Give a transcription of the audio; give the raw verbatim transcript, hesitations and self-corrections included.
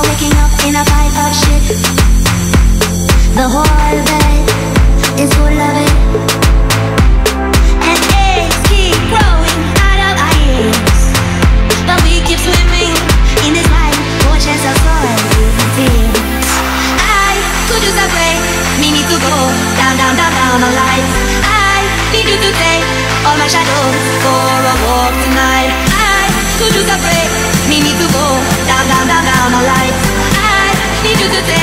are waking up in a pile of shit. The whole bed is full of it, and eggs keep growing out of our ears, but we keep swimming in this life. Watch as our soul disappears. I could use a break, me need to go down, down, down, down on life. I need you to take all my shadows for a walk tonight. I could use a break, me need to go down, down, down, down on life. I need you to take